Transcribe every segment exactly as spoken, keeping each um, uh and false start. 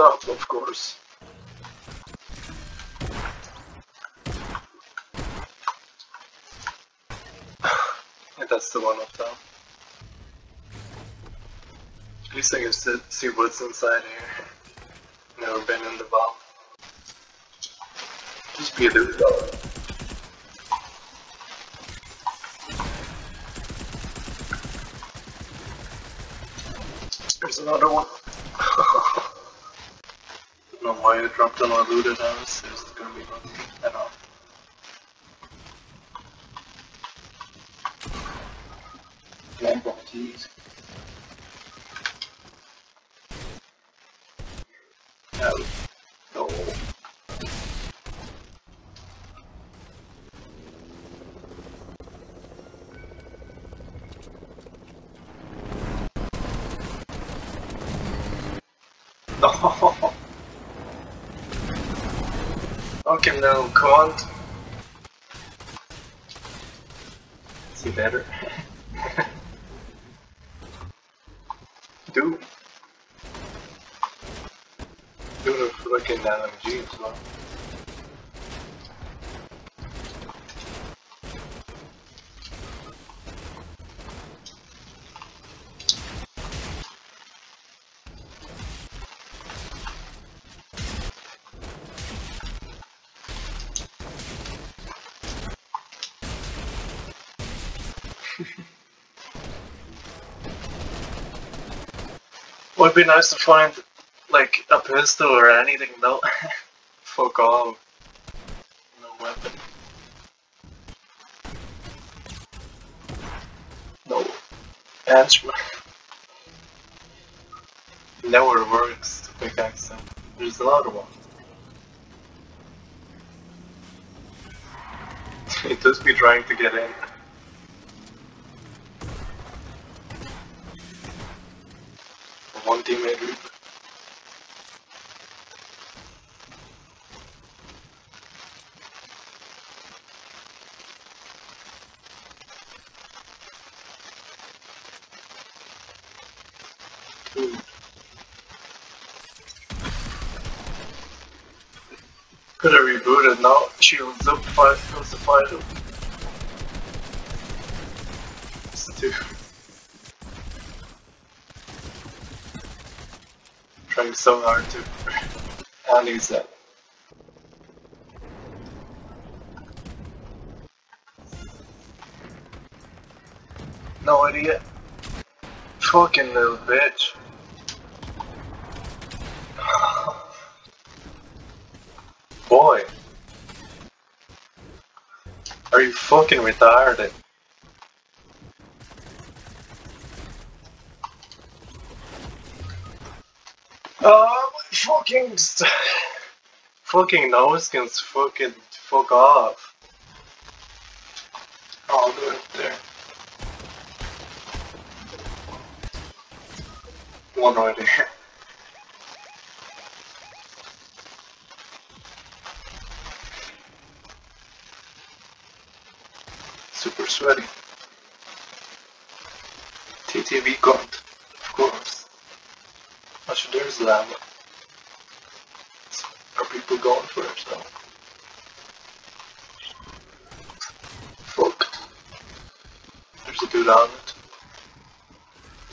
stuff, of course. And that's the one up top. At least I can see what's inside here. Never been in the bomb. Just be there with all of it. There's another one. I don't know why I dropped on my loot at us. There's gonna be nothing at all. Lamp of keys. No. No. No. Okay, now come on. See better. Doom. Doom is looking at M G as well. Would be nice to find like a pistol or anything though. Fuck all. No weapon. No answer. Never works to pickaxe them. There's another one. It just be trying to get in. One teammate group. Ooh. Could have rebooted now. Shields up, fire goes to fire up. What's the two? Trying so hard to and use that. No idiot. Fucking little bitch. Boy. Are you fucking retarded? Oh my fucking fucking noskins, fucking fuck off. I'll do it there. One right here. Super sweaty. T T V got, of course. Actually, there's lava. Are people going for it now? Fuck. There's a dude on it.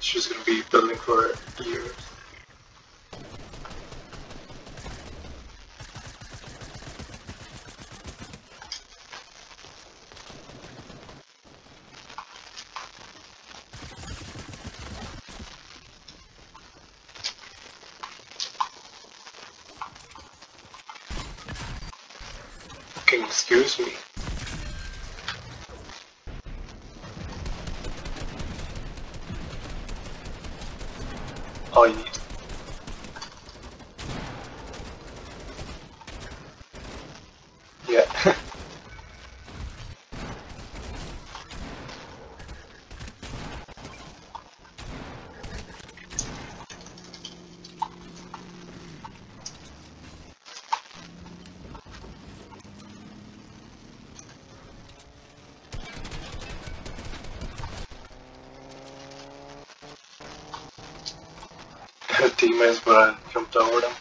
She's gonna be building for years. Excuse me. Oh, you need. Yeah. Teammates, but I jumped over them.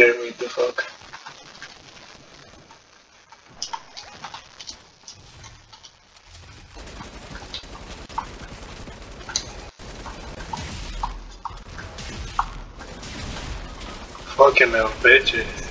scared me the fuck. Fucking hell, bitches.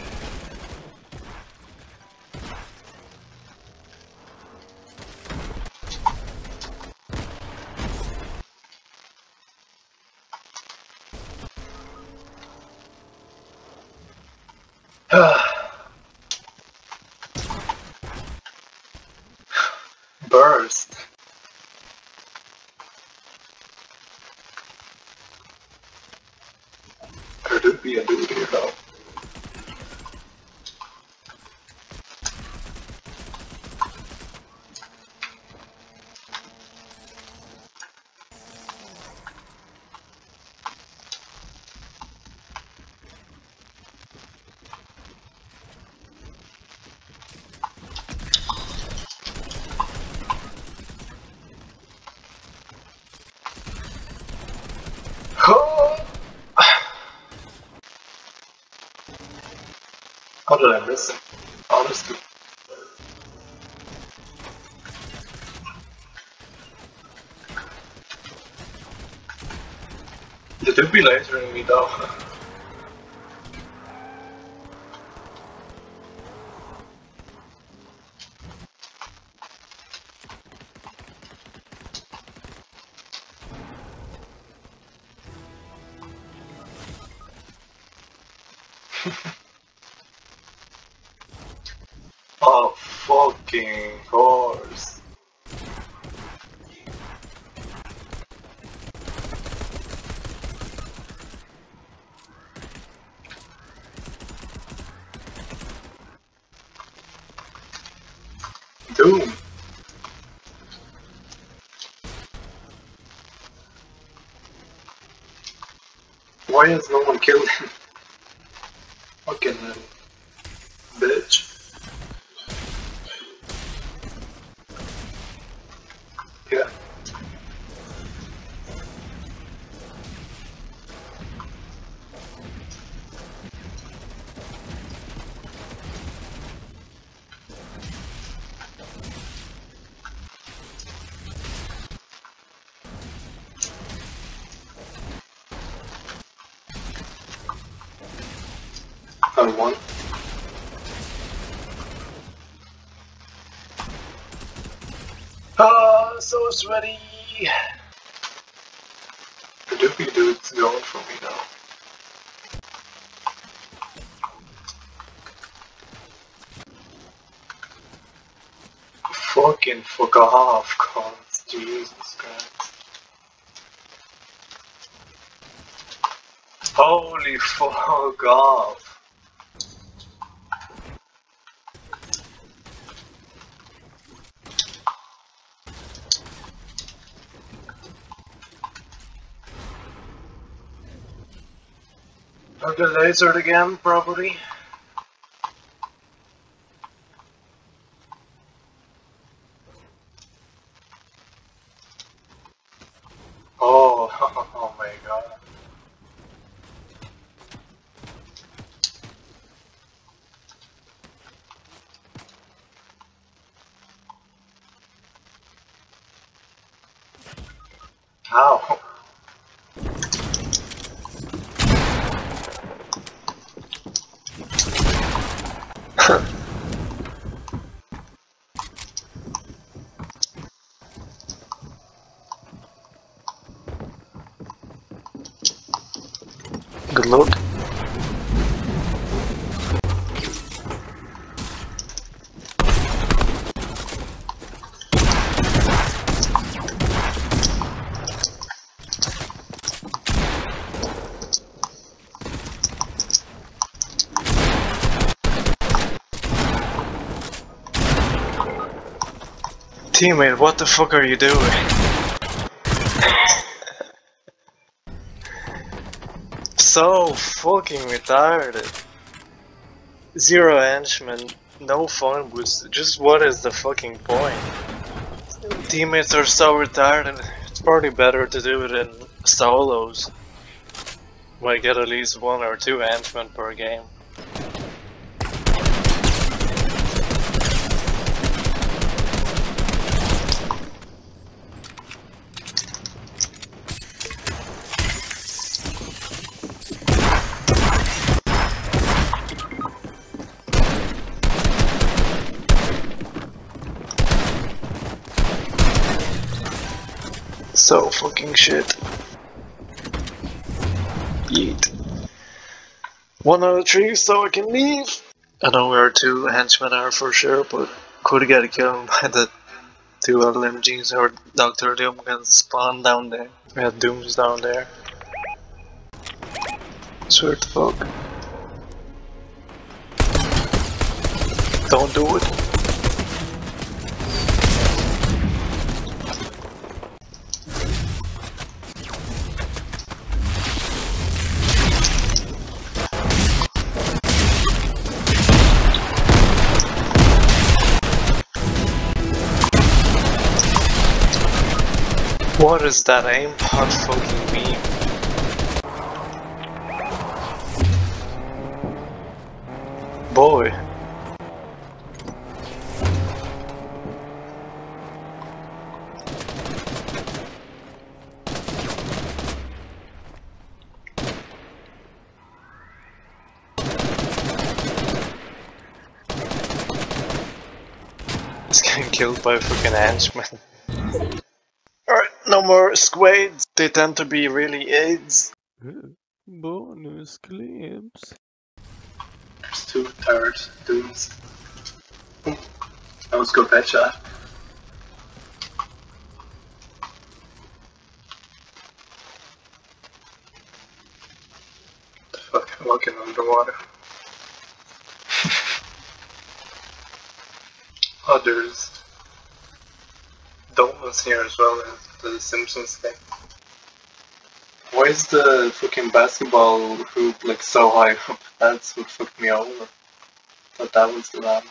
Burst. There could be a dude here though. How did I miss it? Honestly. They did be lasering me though. Oh, fucking course. Doom. Why has no one killed him? Fucking hell. Bitch. Found one. Ah, so sweaty. The doopy dude's going for me now. Fucking fuck off, cons. Jesus Christ. Holy fuck off. I'll get lasered again, probably. Oh, oh my god. How? Good load. Teammate, what the fuck are you doing? So fucking retarded. Zero henchmen, no phone boots, just what is the fucking point? Teammates are so retarded, it's probably better to do it in solos. Might get at least one or two henchmen per game. so fucking shit. Yeet. One out of three, so I can leave. I know where two henchmen are for sure, but could have got a kill by the two L M Gs or Doctor Doom can spawn down there. We had Dooms down there. Swear to fuck. Don't do it. What is that aimpod fucking meme? Boy. It's getting killed by fucking henchmen. Alright, no more squads. They tend to be really AIDS. Bonus clips. There's two turret dudes. That was good headshot. The fuck, I'm walking underwater. Others. Dalton was here as well as the Simpsons thing. Why is the fucking basketball hoop like so high up? That's what fucked me over. Thought that was the lamb.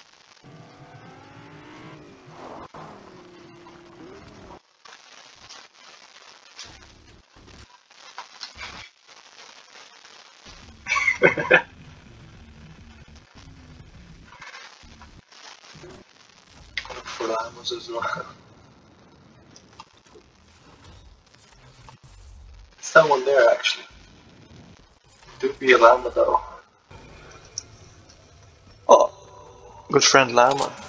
For lambs as well. It's that one there actually. Do be a llama though. Good friend llama.